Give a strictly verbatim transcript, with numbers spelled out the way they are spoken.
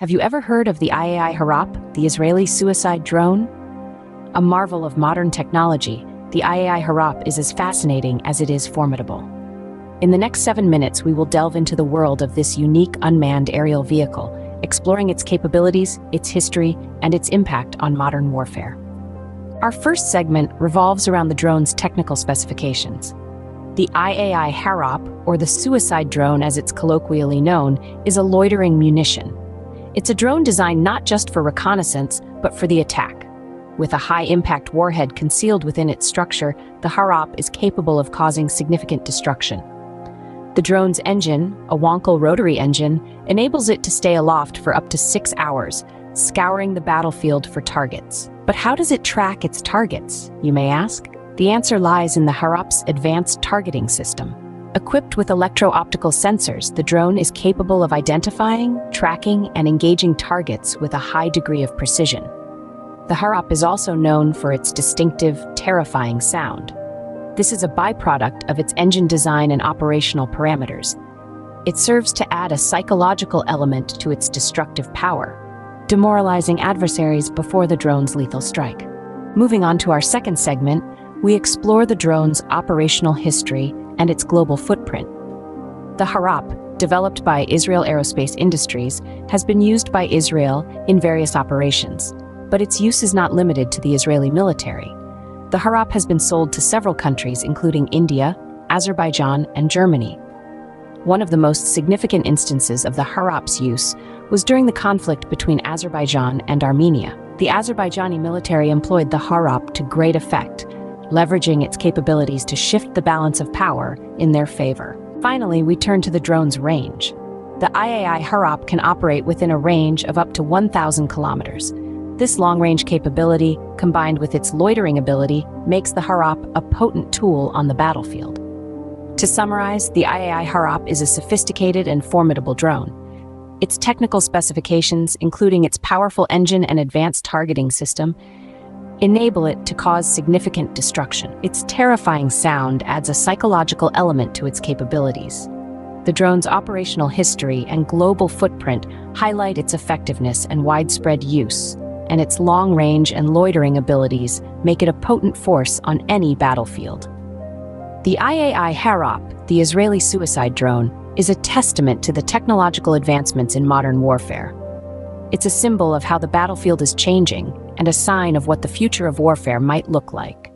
Have you ever heard of the I A I Harop, the Israeli suicide drone? A marvel of modern technology, the I A I Harop is as fascinating as it is formidable. In the next seven minutes, we will delve into the world of this unique unmanned aerial vehicle, exploring its capabilities, its history, and its impact on modern warfare. Our first segment revolves around the drone's technical specifications. The I A I Harop, or the suicide drone as it's colloquially known, is a loitering munition. It's a drone designed not just for reconnaissance, but for the attack. With a high-impact warhead concealed within its structure, the Harop is capable of causing significant destruction. The drone's engine, a Wankel rotary engine, enables it to stay aloft for up to six hours, scouring the battlefield for targets. But how does it track its targets, you may ask? The answer lies in the Harop's advanced targeting system. Equipped with electro-optical sensors, the drone is capable of identifying, tracking, and engaging targets with a high degree of precision. The Harop is also known for its distinctive, terrifying sound. This is a byproduct of its engine design and operational parameters. It serves to add a psychological element to its destructive power, demoralizing adversaries before the drone's lethal strike. Moving on to our second segment, we explore the drone's operational history and its global footprint. The Harop, developed by Israel Aerospace Industries, has been used by Israel in various operations, but its use is not limited to the Israeli military. The Harop has been sold to several countries, including India, Azerbaijan, and Germany. One of the most significant instances of the Harop's use was during the conflict between Azerbaijan and Armenia. The Azerbaijani military employed the Harop to great effect, leveraging its capabilities to shift the balance of power in their favor. Finally, we turn to the drone's range. The I A I Harop can operate within a range of up to one thousand kilometers. This long-range capability, combined with its loitering ability, makes the Harop a potent tool on the battlefield. To summarize, the I A I Harop is a sophisticated and formidable drone. Its technical specifications, including its powerful engine and advanced targeting system, enable it to cause significant destruction. Its terrifying sound adds a psychological element to its capabilities. The drone's operational history and global footprint highlight its effectiveness and widespread use, and its long-range and loitering abilities make it a potent force on any battlefield. The I A I Harop, the Israeli suicide drone, is a testament to the technological advancements in modern warfare. It's a symbol of how the battlefield is changing, and a sign of what the future of warfare might look like.